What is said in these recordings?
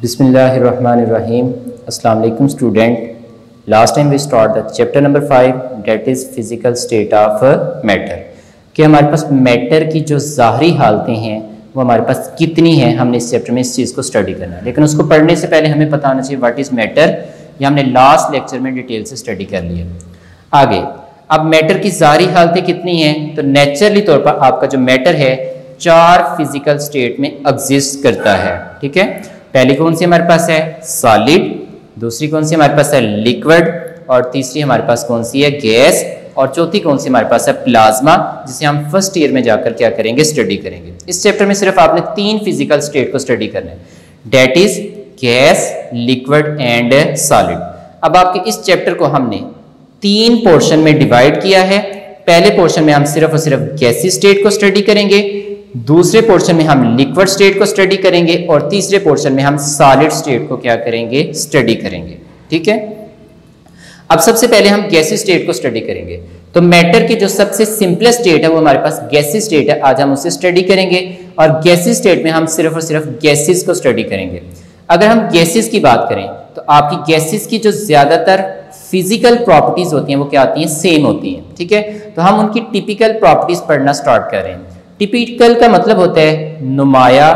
बिस्मिल्लाहिर्रहमानिर्रहीम। अस्सलाम वालेकुम student. Last time we start the chapter number 5 that is physical state of matter, कि हमारे पास मैटर की जो ज़ाहरी हालतें हैं वो हमारे पास कितनी हैं। हमने इस चैप्टर में इस चीज़ को स्टडी करना है, लेकिन उसको पढ़ने से पहले हमें पता होना चाहिए व्हाट इज़ मैटर। ये हमने लास्ट लेक्चर में डिटेल से स्टडी कर लिया। आगे अब मैटर की ज़ाहरी हालतें कितनी हैं, तो नेचुरली तौर पर आपका जो मैटर है 4 फिज़िकल स्टेट में एग्जिस्ट करता है। ठीक है, पहली कौन सी हमारे पास है? सॉलिड। दूसरी कौन सी हमारे पास है? लिक्विड। और तीसरी हमारे पास कौन सी है? गैस। और चौथी कौन सी हमारे पास है? प्लाज्मा, जिसे हम फर्स्ट ईयर में जाकर क्या करेंगे? स्टडी करेंगे। इस चैप्टर में सिर्फ आपने 3 फिजिकल स्टेट को स्टडी करना है, that is gas, liquid and solid. अब आपके इस चैप्टर को हमने 3 पोर्शन में डिवाइड किया है। पहले पोर्शन में हम सिर्फ और सिर्फ गैसी स्टेट को स्टडी करेंगे, दूसरे पोर्शन में हम लिक्विड स्टेट को स्टडी करेंगे, और तीसरे पोर्शन में हम सॉलिड स्टेट को क्या करेंगे? स्टडी करेंगे। ठीक है, अब सबसे पहले हम गैसीय स्टेट को स्टडी करेंगे। तो मैटर की जो सबसे सिंपलेस्ट स्टेट है वो हमारे पास गैसीय स्टेट है। आज हम उसे स्टडी करेंगे, और गैसीय स्टेट में हम सिर्फ और सिर्फ गैसेस को स्टडी करेंगे। अगर हम गैसेस की बात करें तो आपकी गैसेस की जो ज़्यादातर फिजिकल प्रॉपर्टीज़ होती हैं वो क्या आती हैं? सेम होती हैं। ठीक है, तो हम उनकी टिपिकल प्रॉपर्टीज़ पढ़ना स्टार्ट कर रहे हैं। टिपिकल का मतलब होता है नुमाया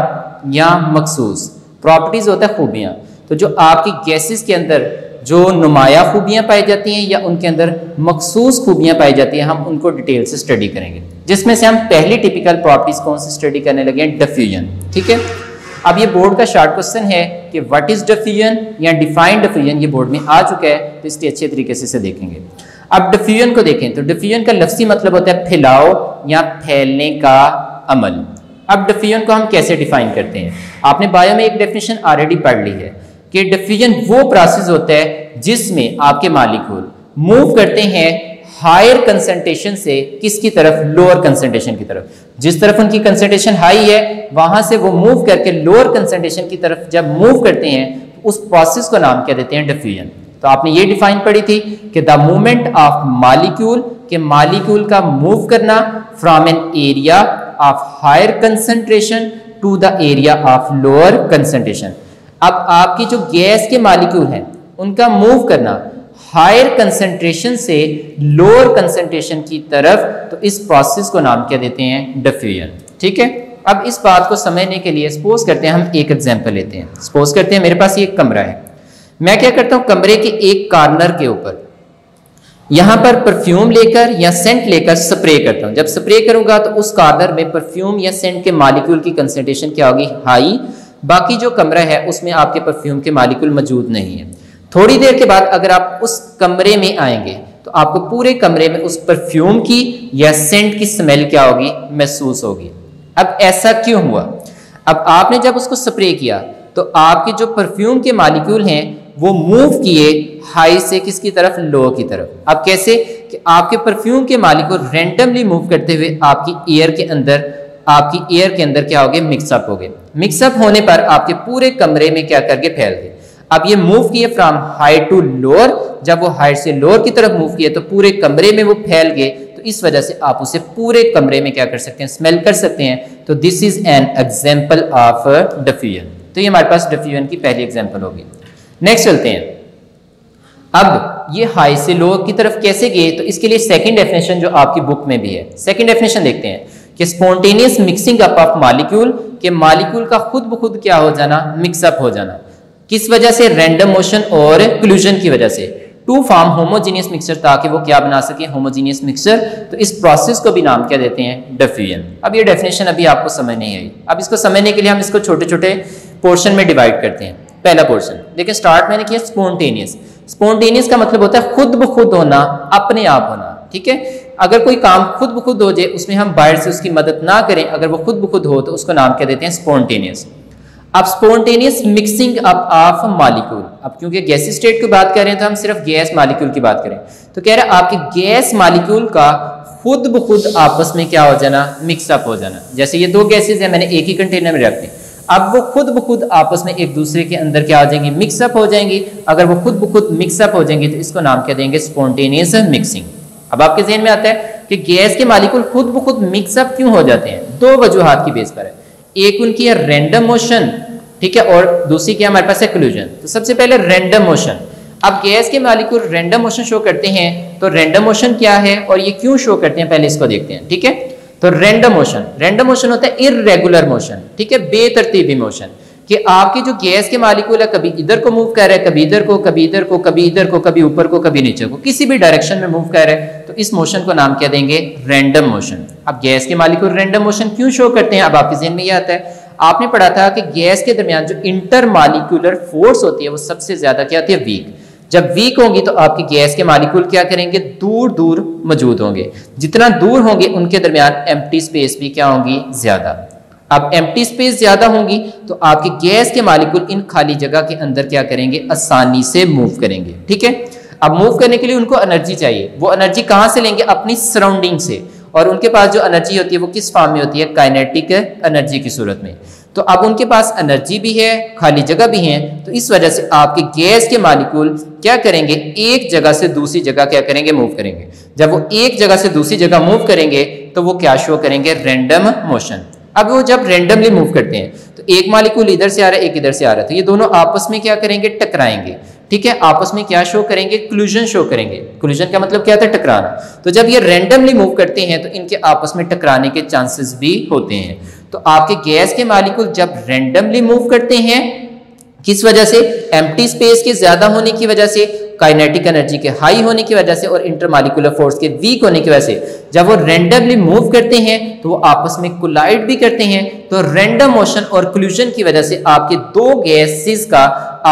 या मखसूस, प्रॉपर्टीज़ होता है खूबियाँ। तो जो आपकी गैसेस के अंदर जो नुमाया खूबियाँ पाई जाती हैं या उनके अंदर मखसूस खूबियाँ पाई जाती हैं, हम उनको डिटेल से स्टडी करेंगे। जिसमें से हम पहली टिपिकल प्रॉपर्टीज़ कौन सी स्टडी करने लगे हैं? डिफ्यूजन। ठीक है, अब ये बोर्ड का शार्ट क्वेश्चन है कि व्हाट इज़ डिफ्यूजन या डिफाइंड डिफ्यूजन, ये बोर्ड में आ चुका है, तो इसलिए अच्छे तरीके से इसे देखेंगे। अब डिफ्यूजन को देखें तो डिफ्यूजन का लफ्ज़ी मतलब होता है फैलाओ या फैलने का अमल। अब डिफ्यूजन को हम कैसे डिफाइन करते हैं? आपने बायो में एक डेफिनेशन ऑलरेडी पढ़ ली है कि डिफ्यूजन वो प्रोसेस होता है जिसमें आपके मालिक्यूल मूव करते हैं हायर कंसंट्रेशन से किसकी तरफ? लोअर कंसंट्रेशन की तरफ। जिस तरफ उनकी कंसंट्रेशन हाई है वहां से वो मूव करके लोअर कंसंट्रेशन की तरफ जब मूव करते हैं तो उस प्रोसेस को नाम क्या देते हैं? डिफ्यूजन। तो आपने ये डिफाइन पढ़ी थी कि द मूवमेंट ऑफ मालिक्यूल, के मालिक्यूल का मूव करना from an area of higher concentration to the area of lower concentration. अब आपकी जो गैस के मालिक्यूल हैं उनका मूव करना हायर कंसंट्रेशन से लोअर कंसंट्रेशन की तरफ, तो इस प्रोसेस को नाम क्या देते हैं? डिफ्यूजन। ठीक है, अब इस बात को समझने के लिए सपोज करते हैं, हम एक एग्जाम्पल लेते हैं। सपोज करते हैं मेरे पास ये कमरा है, मैं क्या करता हूँ कमरे के एक कॉर्नर के ऊपर यहाँ पर परफ्यूम लेकर या सेंट लेकर स्प्रे करता हूँ। जब स्प्रे करूंगा तो उस कॉर्नर में परफ्यूम या सेंट के मालिक्यूल की कंसंट्रेशन क्या होगी? हाई। बाकी जो कमरा है उसमें आपके परफ्यूम के मालिक्यूल मौजूद नहीं है। थोड़ी देर के बाद अगर आप उस कमरे में आएंगे तो आपको पूरे कमरे में उस परफ्यूम की या सेंट की स्मेल क्या होगी? महसूस होगी। अब ऐसा क्यों हुआ? अब आपने जब उसको स्प्रे किया तो आपके जो परफ्यूम के मालिक्यूल हैं वो मूव किए हाई से किसकी तरफ? लो की तरफ। अब कैसे? कि आपके परफ्यूम के मालिक्यूल रैंडमली मूव करते हुए आपकी एयर के अंदर क्या हो गए? मिक्सअप हो गए। मिक्सअप होने पर आपके पूरे कमरे में क्या करके फैल गए। अब ये मूव किए फ्रॉम हाई टू लोअर, जब वो हाई से लोअर की तरफ मूव किए तो पूरे कमरे में वो फैल गए, तो इस वजह से आप उसे पूरे कमरे में क्या कर सकते हैं? स्मेल कर सकते हैं। तो this is an example of diffusion. तो ये हमारे पास डिफ्यूजन की पहली एग्जाम्पल होगी। नेक्स्ट चलते हैं, अब ये हाई से लो की तरफ कैसे गए? तो इसके लिए सेकंड डेफिनेशन जो आपकी बुक में भी है, सेकंड डेफिनेशन देखते हैं कि spontaneous mixing up of molecule, के मालिक्यूल का खुद ब खुद क्या हो जाना? मिक्सअप हो जाना। किस वजह से? रैंडम मोशन और कोल्यूजन की वजह से, टू फॉर्म होमोजीनियस मिक्सचर, ताकि वो क्या बना सके? Homogeneous mixture. तो इस प्रोसेस को भी नाम क्या देते हैं? डिफ्यूजन। अब ये डेफिनेशन अभी आपको समझ नहीं आई। अब इसको समझने के लिए हम इसको छोटे छोटे पोर्शन में डिवाइड करते हैं। पहला पोर्शन देखिए, स्टार्ट मैंने किया स्पॉन्टेनियस। स्पॉन्टेनियस का मतलब होता है खुद ब खुद होना, अपने आप होना। ठीक है, अगर कोई काम खुद ब खुद हो जाए, उसमें हम बाहर से उसकी मदद ना करें, अगर वो खुद ब खुद हो तो उसको नाम क्या देते हैं? स्पॉन्टेनियस। अब spontaneous mixing up of molecule, अब क्योंकि गैसी स्टेट की बात कर रहे हैं तो हम सिर्फ गैस मालिक्यूल की बात करें, तो कह रहे हैं आपके गैस मालिक्यूल का खुद ब खुद आपस में क्या हो जाना? मिक्सअप हो जाना। जैसे ये दो गैसेज है, मैंने एक ही कंटेनर में रख दी, अब वो खुद ब खुद आपस में एक दूसरे के अंदर क्या हो जाएंगे? मिक्सअप हो जाएंगी। अगर वो खुद ब खुद मिक्सअप हो जाएंगे तो इसको नाम क्या देंगे? Spontaneous mixing. अब आपके जहन में आता है कि गैस के मालिक्यूल खुद ब खुद मिक्सअप क्यों हो जाते हैं? दो वजूहात की बेस पर है, एक उनकी है रैंडम मोशन, ठीक है, और दूसरी क्या हमारे पास है कोलिजन। तो सबसे पहले रैंडम मोशन। अब गैस के मॉलिक्यूल रैंडम मोशन शो करते हैं, तो रैंडम मोशन क्या है और ये क्यों शो करते हैं पहले इसको देखते हैं। ठीक है, तो रैंडम मोशन होता है इररेगुलर मोशन, ठीक है, बेतरतीबी मोशन कि आपके जो गैस के मॉलिक्यूल है कभी इधर को मूव कर रहा है, कभी इधर को, कभी इधर को, कभी इधर को, कभी ऊपर को, कभी नीचे को, किसी भी डायरेक्शन में मूव कर रहा है, तो इस मोशन को नाम क्या देंगे, रैंडम मोशन। अब गैस के मॉलिक्यूल रैंडम मोशन क्यों शो करते हैं, अब आपके ज़हन में ये आता है। आपने पढ़ा था कि गैस के दरमियान जो इंटर मॉलिक्यूलर फोर्स होती है वो सबसे ज्यादा क्या होती है, वीक। जब वीक होंगी तो आपकी गैस के मॉलिक्यूल क्या करेंगे, दूर दूर मौजूद होंगे। जितना दूर होंगे उनके दरमियान एम्प्टी स्पेस भी क्या होंगी, ज्यादा। अब एम्प्टी स्पेस ज्यादा होंगी तो आपकी गैस के मॉलिक्यूल इन खाली जगह के अंदर क्या करेंगे, आसानी से मूव करेंगे। ठीक है, अब मूव करने के लिए उनको एनर्जी चाहिए, वो एनर्जी कहाँ से लेंगे, अपनी सराउंडिंग से, और उनके पास जो एनर्जी होती है वो किस फॉर्म में होती है, काइनेटिक एनर्जी की सूरत में। तो अब उनके पास एनर्जी भी है, खाली जगह भी है, तो इस वजह से आपके गैस के मॉलिक्यूल क्या करेंगे, एक जगह से दूसरी जगह क्या करेंगे, मूव करेंगे। जब वो एक जगह से दूसरी जगह मूव करेंगे तो वो क्या शो करेंगे, रैंडम मोशन। अब वो जब रेंडमली मूव करते हैं तो एक मॉलिक्यूल इधर से आ रहा है, एक इधर से आ रहा है, तो ये दोनों आपस में क्या करेंगे, टकराएंगे। ठीक है, आपस में क्या शो करेंगे, कोलिजन शो करेंगे। कोलिजन का मतलब क्या था, टकराना। तो जब ये रेंडमली मूव करते हैं तो इनके आपस में टकराने के चांसेस भी होते हैं। तो आपके गैस के मॉलिक्यूल जब रेंडमली मूव करते हैं, किस वजह से, एम्प्टी स्पेस के ज्यादा होने की वजह से, काइनेटिक एनर्जी के हाई होने की वजह से, और इंटरमॉलिक्यूलर फोर्स के वीक होने की वजह से, जब वो रैंडमली मूव करते हैं तो वो आपस में कोलाइड भी करते हैं। तो रैंडम मोशन और कोलिजन की वजह से आपके दो गैसेस का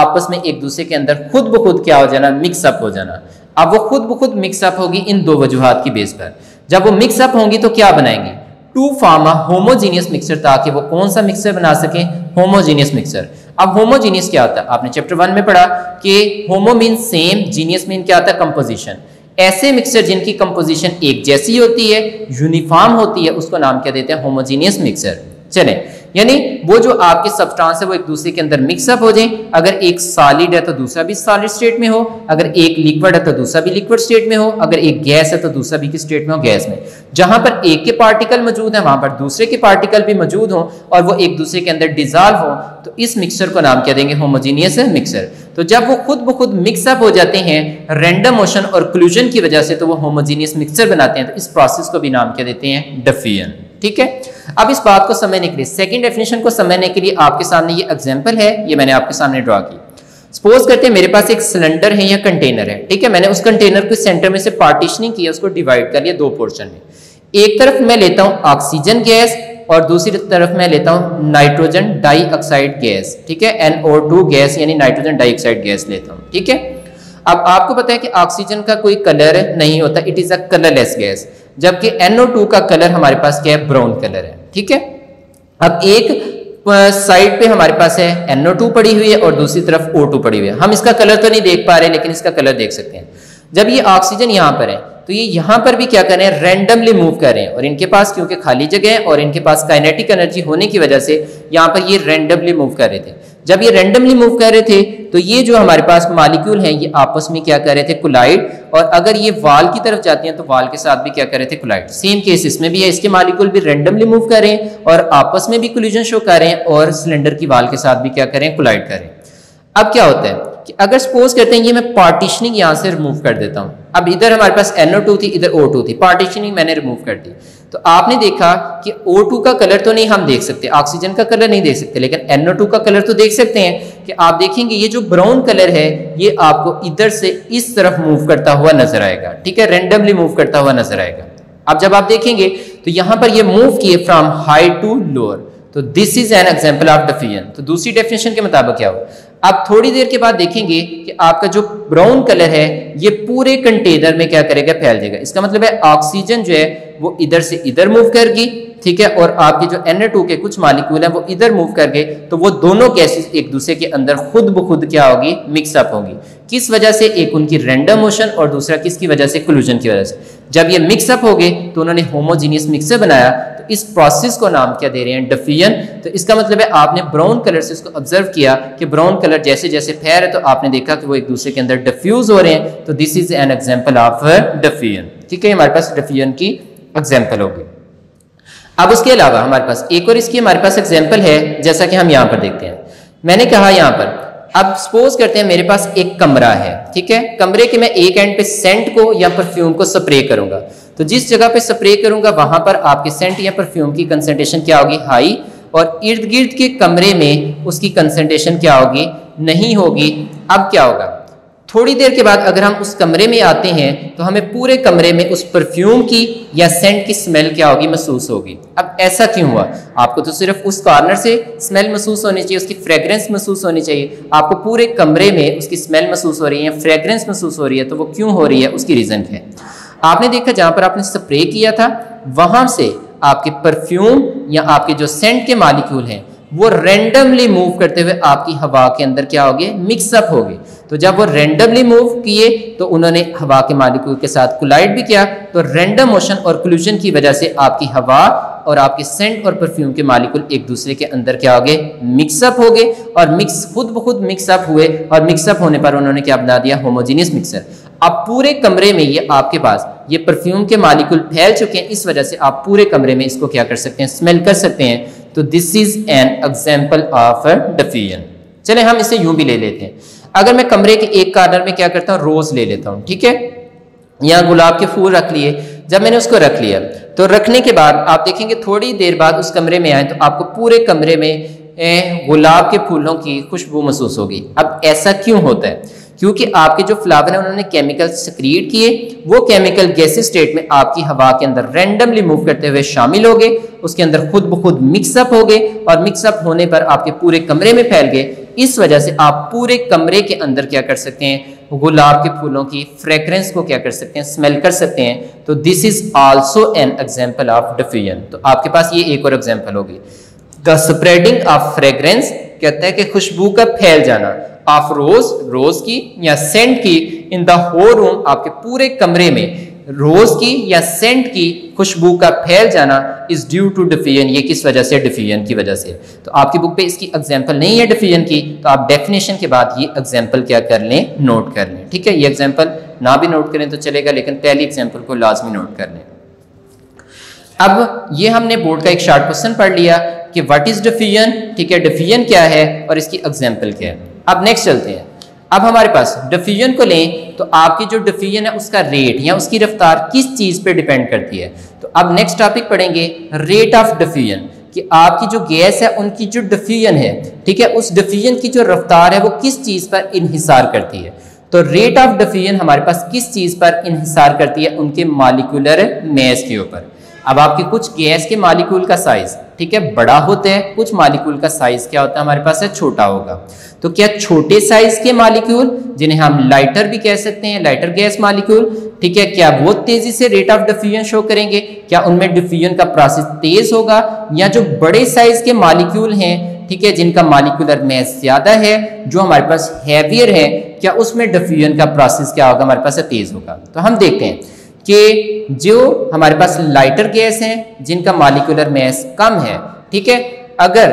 आपस में एक दूसरे के अंदर खुद ब खुद क्या हो जाना, मिक्सअप हो जाना। अब वो खुद ब खुद मिक्सअप होगी इन दो वजूहत की बेस पर। जब वो मिक्सअप होंगी तो क्या बनाएंगे, to form a homogeneous mixture, ताकि वो कौन सा मिक्सचर बना सके, होमोजीनियस मिक्सचर। अब होमोजीनियस क्या होता है, आपने चैप्टर 1 में पढ़ा कि homo mean same, genius mean क्या होता है, कंपोजिशन। ऐसे मिक्सचर जिनकी कंपोजिशन एक जैसी होती है, यूनिफॉर्म होती है, उसको नाम क्या देते हैं, होमोजीनियस मिक्सचर। चले, यानी वो जो आपके सब्सटेंस है वो एक दूसरे के अंदर मिक्सअप हो जाए। अगर एक सॉलिड है तो दूसरा भी सॉलिड स्टेट में हो, अगर एक लिक्विड है तो दूसरा भी लिक्विड स्टेट में हो, अगर एक गैस है तो दूसरा भी किस स्टेट में हो, गैस में। जहां पर एक के पार्टिकल मौजूद है वहां पर दूसरे के पार्टिकल भी मौजूद हो और वो एक दूसरे के अंदर डिजॉल्व हो, तो इस मिक्सचर को नाम क्या देंगे, होमोजीनियस मिक्सचर। तो जब वो खुद ब खुद मिक्सअप हो जाते हैं रैंडम मोशन और कोलिजन की वजह से, तो वो होमोजीनियस मिक्सचर बनाते हैं। तो इस प्रोसेस को भी नाम क्या देते हैं, डिफ्यूजन। ठीक है, अब इस बात को समझने के लिए, सेकंड डेफिनेशन को समझने के लिए आपके सामने ये एग्जांपल है, ये मैंने आपके सामने ड्रा की। सपोज करते हैं मेरे पास एक सिलेंडर है या कंटेनर है, ठीक है, मैंने उस कंटेनर को सेंटर में से पार्टीशनिंग किया, उसको डिवाइड कर लिया दो पोर्शन में। एक तरफ मैं लेता हूँ ऑक्सीजन गैस और दूसरी तरफ मैं लेता हूँ नाइट्रोजन डाईऑक्साइड गैस, ठीक है, NO2 गैस यानी नाइट्रोजन डाईऑक्साइड गैस लेता हूँ। ठीक है, अब आपको पता है कि ऑक्सीजन का कोई कलर नहीं होता, it is a colourless gas, जबकि NO2 का कलर हमारे पास क्या है, ब्राउन कलर है। ठीक है, अब एक साइड पे हमारे पास है NO2 पड़ी हुई है और दूसरी तरफ O2 पड़ी हुई है। हम इसका कलर तो नहीं देख पा रहे लेकिन इसका कलर देख सकते हैं। जब ये ऑक्सीजन यहाँ पर है तो ये यहाँ पर भी क्या कर रहे हैं, रैंडमली मूव कर रहे हैं, और इनके पास क्योंकि खाली जगह है और इनके पास काइनेटिक एनर्जी होने की वजह से यहाँ पर ये रैंडमली मूव कर रहे थे। जब ये रैंडमली मूव कर रहे थे तो ये जो हमारे पास मॉलिक्यूल हैं ये आपस में क्या कर रहे थे, कोलाइड, और अगर ये वाल की तरफ जाते हैं तो वाल के साथ भी क्या कर रहे थे, कोलाइड। सेम केस इसमें भी है, इसके मॉलिक्यूल भी रैंडमली मूव कर रहे हैं और आपस में भी कोलिजन शो कर रहे हैं और सिलेंडर की वाल के साथ भी क्या कर रहे हैं, कोलाइड कर रहे हैं। अब क्या होता है कि अगर सपोज करते हैं ये मैं पार्टीशनिंग यहाँ से रिमूव कर देता हूँ, अब इधर हमारे पास NO2 थी, इधर O2 थी, पार्टीशनिंग मैंने रिमूव कर दी, तो आपने देखा कि O2 का कलर तो नहीं हम देख सकते, ऑक्सीजन का कलर नहीं देख सकते, लेकिन NO2 का कलर तो देख सकते हैं। कि आप देखेंगे ये जो ब्राउन कलर है ये आपको इधर से इस तरफ मूव करता हुआ नजर आएगा, ठीक है, रेंडमली मूव करता हुआ नजर आएगा। अब जब आप देखेंगे तो यहाँ पर ये मूव किए फ्रॉम हाई टू लोअर, तो this is an example of diffusion. तो दूसरी डेफिनेशन के मुताबिक क्या हो, आप थोड़ी देर के बाद देखेंगे कि आपका जो ब्राउन कलर है ये पूरे कंटेनर में क्या करेगा, फैल जाएगा। इसका मतलब है ऑक्सीजन जो है वो इधर से इधर मूव करगी, ठीक है, और आपके जो NO2 के कुछ मॉलिक्यूल हैं वो इधर मूव कर गए, तो वो दोनों गैसेस एक दूसरे के अंदर खुद ब खुद क्या होगी, मिक्सअप होगी। किस वजह से, एक उनकी रैंडम मोशन और दूसरा किसकी वजह से, कोलिजन की वजह से। जब ये मिक्सअप हो गए तो उन्होंने होमोजीनियस मिक्सर बनाया, तो इस प्रोसेस को नाम क्या दे रहे हैं, डिफ्यूजन। तो इसका मतलब है आपने ब्राउन कलर से इसको ऑब्जर्व किया कि ब्राउन कलर जैसे जैसे फैल है तो आपने देखा कि वो एक दूसरे के अंदर डिफ्यूज हो रहे हैं, तो this is an example of diffusion. ठीक है, हमारे पास डिफ्यूजन की एग्जाम्पल होगी। अब उसके अलावा हमारे पास एक और इसकी हमारे पास एग्जाम्पल है, जैसा कि हम यहाँ पर देखते हैं मैंने कहा यहाँ पर, अब सपोज करते हैं मेरे पास एक कमरा है, ठीक है, कमरे के मैं एक एंड पे सेंट को या परफ्यूम को स्प्रे करूंगा, तो जिस जगह पे स्प्रे करूंगा वहां पर आपके सेंट या परफ्यूम की कंसंट्रेशन क्या होगी, हाई, और इर्द गिर्द के कमरे में उसकी कंसंट्रेशन क्या होगी, नहीं होगी। अब क्या होगा, थोड़ी देर के बाद अगर हम उस कमरे में आते हैं तो हमें पूरे कमरे में उस परफ्यूम की या सेंट की स्मेल क्या होगी, महसूस होगी। अब ऐसा क्यों हुआ? आपको तो सिर्फ उस कॉर्नर से स्मेल महसूस होनी चाहिए, उसकी फ्रेगरेंस महसूस होनी चाहिए, आपको पूरे कमरे में उसकी स्मेल महसूस हो रही है, फ्रेगरेंस महसूस हो रही है, तो वो क्यों हो रही है, उसकी रीज़न है। आपने देखा जहाँ पर आपने स्प्रे किया था वहाँ से आपके परफ्यूम या आपके जो सेंट के मालिक्यूल हैं वो रेंडमली मूव करते हुए आपकी हवा के अंदर क्या हो गए, मिक्सअप हो गए। तो जब वो रेंडमली मूव किए तो उन्होंने हवा के मालिक्यूल के साथ कोलाइड भी किया, तो रेंडम मोशन और कोल्यूजन की वजह से आपकी हवा और आपके सेंट और परफ्यूम के मालिक्यूल एक दूसरे के अंदर क्या हो गए, मिक्सअप हो गए, और मिक्स खुद ब खुद मिक्सअप हुए, और मिक्सअप होने पर उन्होंने क्या बना दिया, होमोजीनियस मिक्सर। अब पूरे कमरे में ये आपके पास ये परफ्यूम के मालिक्यूल फैल चुके हैं, इस वजह से आप पूरे कमरे में इसको क्या कर सकते हैं, स्मेल कर सकते हैं। तो this is an example of diffusion. चले हम इसे यूं भी ले लेते हैं, अगर मैं कमरे के एक कॉर्नर में क्या करता हूँ, रोज ले लेता हूँ, ठीक है, यहाँ गुलाब के फूल रख लिए। जब मैंने उसको रख लिया तो रखने के बाद आप देखेंगे थोड़ी देर बाद उस कमरे में आए तो आपको पूरे कमरे में गुलाब के फूलों की खुशबू महसूस होगी। अब ऐसा क्यों होता है, क्योंकि आपके जो फ्लावर हैं उन्होंने केमिकल सक्रिएट किए, वो केमिकल गैसी स्टेट में आपकी हवा के अंदर रेंडमली मूव करते हुए शामिल हो गए, उसके अंदर खुद ब खुद मिक्सअप हो गए, और मिक्सअप होने पर आपके पूरे कमरे में फैल गए। इस वजह से आप पूरे कमरे के अंदर क्या कर सकते हैं, गुलाब के फूलों की फ्रेग्रेंस को क्या कर सकते हैं, स्मेल कर सकते हैं। तो this is also an example of diffusion. तो आपके पास ये एक और एग्जाम्पल होगी, द स्प्रेडिंग ऑफ फ्रेग्रेंस, कहता है कि खुशबू का फैल जाना, ऑफ रोज की या सेंट की, इन द होल रूम, आपके पूरे कमरे में रोज की या सेंट की खुशबू का फैल जाना, इज ड्यू टू डिफ्यूजन, ये किस वजह से, डिफ्यूजन की वजह से। तो आपकी बुक पे इसकी एग्जांपल नहीं है डिफ्यूजन की, तो आप डेफिनेशन के बाद ये एग्जांपल क्या कर लें, नोट कर लें, ठीक है, ये एग्जांपल ना भी नोट करें तो चलेगा, लेकिन पहली एग्जांपल को लाजमी नोट कर लें। अब ये हमने बोर्ड का एक शॉर्ट क्वेश्चन पढ़ लिया कि व्हाट इज डिफ्यूजन, ठीक है, डिफ्यूजन क्या है और इसकी एग्जांपल क्या है। अब नेक्स्ट चलते हैं, अब हमारे पास डिफ्यूजन को लें तो आपकी जो डिफ्यूजन है उसका रेट या उसकी रफ्तार किस चीज पे डिपेंड करती है। तो अब नेक्स्ट टॉपिक पढ़ेंगे रेट ऑफ डिफ्यूजन, कि आपकी जो गैस है उनकी जो डिफ्यूजन है, ठीक है, उस डिफ्यूजन की जो रफ्तार है वो किस चीज पर इन्हिसार करती है। तो रेट ऑफ डिफ्यूजन हमारे पास किस चीज पर इन्हिसार करती है, उनके मॉलिक्यूलर मास के ऊपर। अब आपके कुछ गैस के मॉलिक्यूल का साइज, ठीक है, बड़ा होता है, कुछ मॉलिक्यूल का साइज क्या होता है हमारे पास है, छोटा होगा। तो क्या छोटे साइज के मॉलिक्यूल, जिन्हें हम लाइटर भी कह सकते हैं, लाइटर गैस मॉलिक्यूल, ठीक है, क्या वो तेजी से रेट ऑफ डिफ्यूजन शो करेंगे, क्या उनमें डिफ्यूजन का प्रोसेस तेज होगा, या जो बड़े साइज के मॉलिक्यूल हैं, ठीक है, जिनका मॉलिक्यूलर मास ज्यादा है, जो हमारे पास हैवियर है, क्या उसमें डिफ्यूजन का प्रोसेस क्या होगा हमारे पास है, तेज होगा। तो हम देखते हैं कि जो हमारे पास लाइटर गैस हैं जिनका मॉलिक्यूलर मास कम है, ठीक है, अगर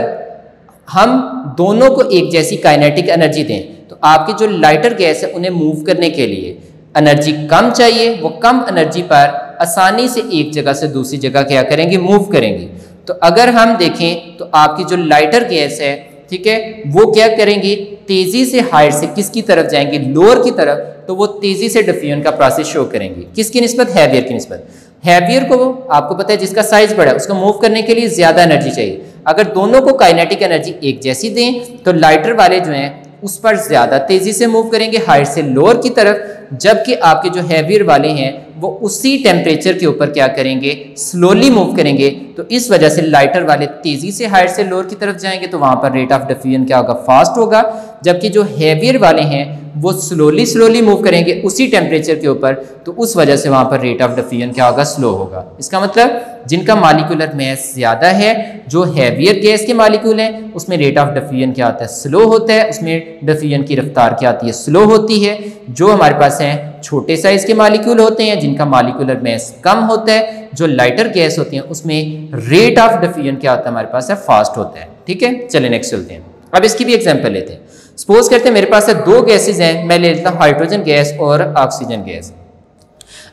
हम दोनों को एक जैसी काइनेटिक एनर्जी दें तो आपकी जो लाइटर गैस है उन्हें मूव करने के लिए एनर्जी कम चाहिए, वो कम एनर्जी पर आसानी से एक जगह से दूसरी जगह क्या करेंगे, मूव करेंगे। तो अगर हम देखें तो आपकी जो लाइटर गैस है, ठीक है, वो क्या करेंगी, तेजी से हायर से किसकी तरफ जाएंगी, लोअर की तरफ, तो वो तेजी से डिफ्यूजन का प्रोसेस शो करेंगी, किसकी निस्बत, हैवियर की निस्बत। हैवियर को आपको पता है जिसका साइज बड़ा है उसको मूव करने के लिए ज्यादा एनर्जी चाहिए। अगर दोनों को काइनेटिक एनर्जी एक जैसी दें तो लाइटर वाले जो हैं उस पर ज्यादा तेजी से मूव करेंगे हायर से लोअर की तरफ, जबकि आपके जो हैवियर वाले हैं वो उसी टेम्परेचर के ऊपर क्या करेंगे, स्लोली मूव करेंगे। तो इस वजह से लाइटर वाले तेजी से हायर से लोअर की तरफ जाएंगे तो वहां पर रेट ऑफ डिफ्यूजन क्या होगा, फास्ट होगा, जबकि जो हैवियर वाले हैं वो स्लोली मूव करेंगे उसी टेम्परेचर के ऊपर, तो उस वजह से वहां पर रेट ऑफ डिफ्यूजन क्या होगा, स्लो होगा। इसका मतलब जिनका मॉलिक्यूलर मास ज्यादा है, जो हैवियर गैस के मॉलिक्यूल हैं, उसमें रेट ऑफ डिफ्यूजन क्या होता है, स्लो होता है, उसमें डिफ्यूजन की रफ्तार क्या आती है, स्लो होती है। जो हमारे पास हैं छोटे साइज के मॉलिक्यूल होते हैं जिनका मॉलिक्यूलर मास कम होता है, जो लाइटर गैस होती है उसमें रेट ऑफ डिफ्यूजन क्या होता है हमारे पास है, फास्ट होता है, ठीक है। चलिए नेक्स्ट चलते हैं, अब इसकी भी एग्जांपल लेते हैं। सपोज करते हैं मेरे पास है दो गैसेज हैं, मैं ले लेता हूँ हाइड्रोजन गैस और ऑक्सीजन गैस।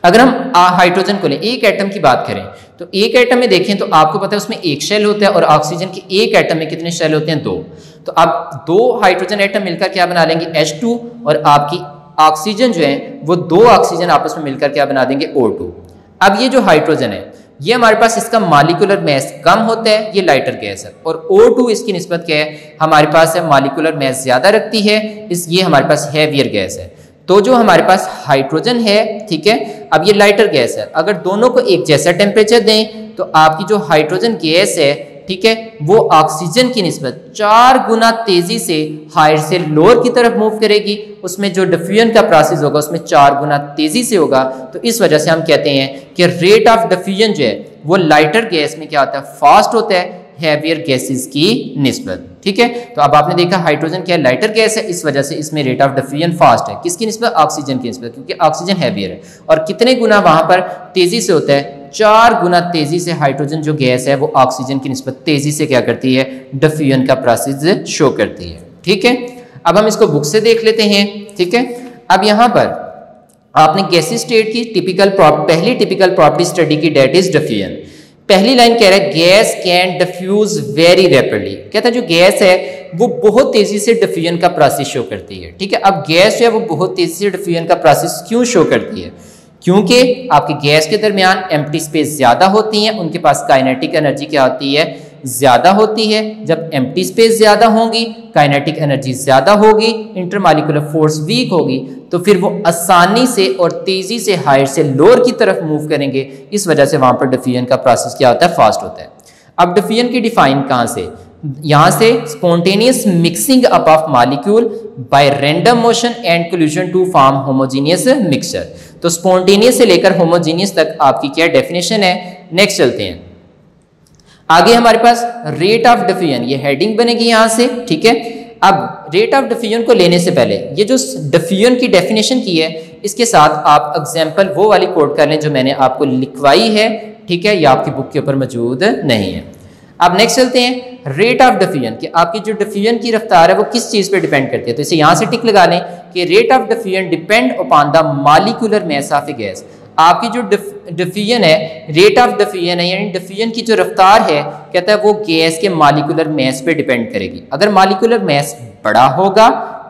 अगर हम हाइड्रोजन को लें, एक एटम की बात करें तो एक एटम में देखें तो आपको पता है उसमें एक शेल होता है और ऑक्सीजन के एक एटम में कितने शेल होते हैं, दो। तो आप दो हाइड्रोजन एटम मिलकर क्या बना लेंगे, H2, और आपकी ऑक्सीजन जो है वो दो ऑक्सीजन आपस में मिलकर क्या बना देंगे, O2। अब ये जो हाइड्रोजन है ये हमारे पास इसका मॉलिक्यूलर मास कम होता है, ये लाइटर गैस है, और O2 इसकी निस्बत क्या है हमारे पास है मॉलिक्यूलर मास ज़्यादा रखती है, इस ये हमारे पास हैवियर गैस है। तो जो हमारे पास हाइड्रोजन है, ठीक है, अब ये लाइटर गैस है, अगर दोनों को एक जैसा टेम्परेचर दें तो आपकी जो हाइड्रोजन गैस है, ठीक है, वो ऑक्सीजन की निस्बत 4 गुना तेज़ी से हायर से लोअर की तरफ मूव करेगी, उसमें जो डिफ्यूजन का प्रोसेस होगा उसमें 4 गुना तेज़ी से होगा। तो इस वजह से हम कहते हैं कि रेट ऑफ डिफ्यूजन जो है वो लाइटर गैस में क्या होता है, फास्ट होता है हैवियर गैसेस की निस्बत, ठीक है। तो अब आपने देखा हाइड्रोजन क्या लाइटर गैस है, इस वजह से इसमें रेट ऑफ डिफ्यूजन फास्ट है, किसकी निस्बत, ऑक्सीजन की निस्बत, क्योंकि ऑक्सीजन हैवियर है। और कितने गुना वहाँ पर तेज़ी से होता है, 4 गुना तेज़ी से हाइड्रोजन जो गैस है वो ऑक्सीजन की निस्बत तेज़ी से क्या करती है, डिफ्यूजन का प्रोसेस शो करती है, ठीक है। अब हम इसको बुक से देख लेते हैं, ठीक है। अब यहाँ पर आपने गैसीय स्टेट की पहली टिपिकल प्रॉपर्टी स्टडी की, डेट इज डिफ्यूजन। पहली लाइन कह रहा है gas can diffuse very rapidly, कहता है जो गैस है वो बहुत तेज़ी से डिफ्यूजन का प्रोसेस शो करती है, ठीक है। अब गैस जो है वो बहुत तेज़ी से डिफ्यूजन का प्रोसेस क्यों शो करती है, क्योंकि आपके गैस के दरमियान एम्प्टी स्पेस ज़्यादा होती हैं, उनके पास काइनेटिक एनर्जी क्या होती है, ज़्यादा होती है। जब एम्प्टी स्पेस ज़्यादा होंगी, काइनेटिक एनर्जी ज़्यादा होगी, इंटरमॉलिक्यूलर फोर्स वीक होगी, तो फिर वो आसानी से और तेज़ी से हायर से लोअर की तरफ मूव करेंगे, इस वजह से वहाँ पर डिफ्यूजन का प्रोसेस क्या होता है, फास्ट होता है। अब डिफ्यूजन की डिफाइन कहाँ से, यहाँ से spontaneous mixing up of molecule by random motion and collision to form homogeneous mixture. तो स्पॉन्टेनियस से लेकर होमोजीनियस तक आपकी क्या डेफिनेशन है। नेक्स्ट चलते हैं आगे, हमारे पास रेट ऑफ डिफ्यूजन, ये हेडिंग बनेगी यहाँ से, ठीक है। अब रेट ऑफ डिफ्यूजन को लेने से पहले ये जो डिफ्यूजन की डेफिनेशन की है इसके साथ आप एग्जाम्पल वो वाली कोड कर लें जो मैंने आपको लिखवाई है, ठीक है, या आपकी बुक के ऊपर मौजूद नहीं है। अब नेक्स्ट चलते हैं रेट ऑफ डिफ्यूजन, कि आपकी जो डिफ्यूजन की रफ्तार है वो किस चीज़ पे डिपेंड करती है। तो इसे यहाँ से टिक लगा लें कि rate of diffusion depend upon the molecular mass of a gas. आपकी जो डिफ्यूजन है, रेट ऑफ डिफ्यूजन है, यानी डिफ्यूजन की जो रफ्तार है, कहता है वो गैस के मॉलिक्यूलर मास पे डिपेंड करेगी। अगर मॉलिक्यूलर मास बड़ा होगा,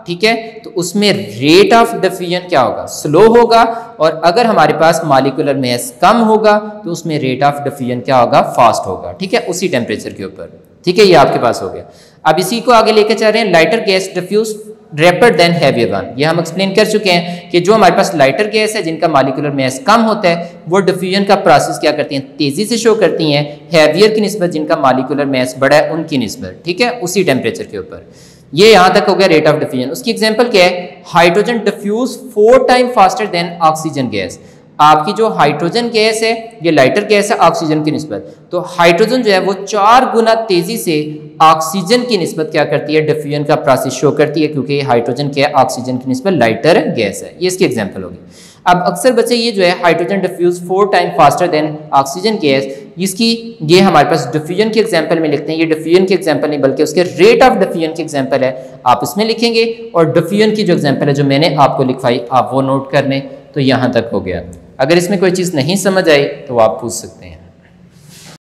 ठीक है, तो उसमें रेट ऑफ डिफ्यूजन क्या होगा, स्लो होगा, और अगर हमारे पास मॉलिक्यूलर मास कम होगा तो उसमें रेट ऑफ डिफ्यूजन क्या होगा, फास्ट होगा, ठीक है, उसी टेम्परेचर के ऊपर, ठीक है। ये आपके पास हो गया। अब इसी को आगे लेकर चल रहे हैं, lighter gas diffuse rapid than heavier one. ये हम एक्सप्लेन कर चुके हैं कि जो हमारे पास लाइटर गैस है जिनका मॉलिक्यूलर मास कम होता है वो डिफ्यूजन का प्रोसेस क्या करती हैं, तेज़ी से शो करती हैं हैवियर की निस्बत जिनका मॉलिक्यूलर मास बड़ा है उनकी निस्बत, ठीक है, उसी टेम्परेचर के ऊपर। ये यहाँ तक हो गया रेट ऑफ डिफ्यूजन। उसकी एग्जाम्पल क्या है, hydrogen diffuse 4 time faster than oxygen gas. आपकी जो हाइड्रोजन गैस है ये लाइटर गैस है ऑक्सीजन की निस्बत, तो हाइड्रोजन जो है वो 4 गुना तेज़ी से ऑक्सीजन की निस्बत क्या करती है, डिफ्यूजन का प्रोसेस शो करती है, क्योंकि हाइड्रोजन क्या है, ऑक्सीजन की निस्बत लाइटर गैस है। ये इसकी एग्जांपल होगी। अब अक्सर बच्चे ये जो है hydrogen diffuse 4 time faster than oxygen gas, इसकी ये हमारे पास डिफ्यूजन के एग्जाम्पल में लिखते हैं। ये डिफ्यूजन के एग्जाम्पल नहीं बल्कि उसके रेट ऑफ डिफ्यूजन के एग्जाम्पल है, आप इसमें लिखेंगे, और डिफ्यूजन की जो एग्जाम्पल है जो मैंने आपको लिखवाई आप वो नोट कर लें। तो यहाँ तक हो गया। अगर इसमें कोई चीज़ नहीं समझ आई तो आप पूछ सकते हैं।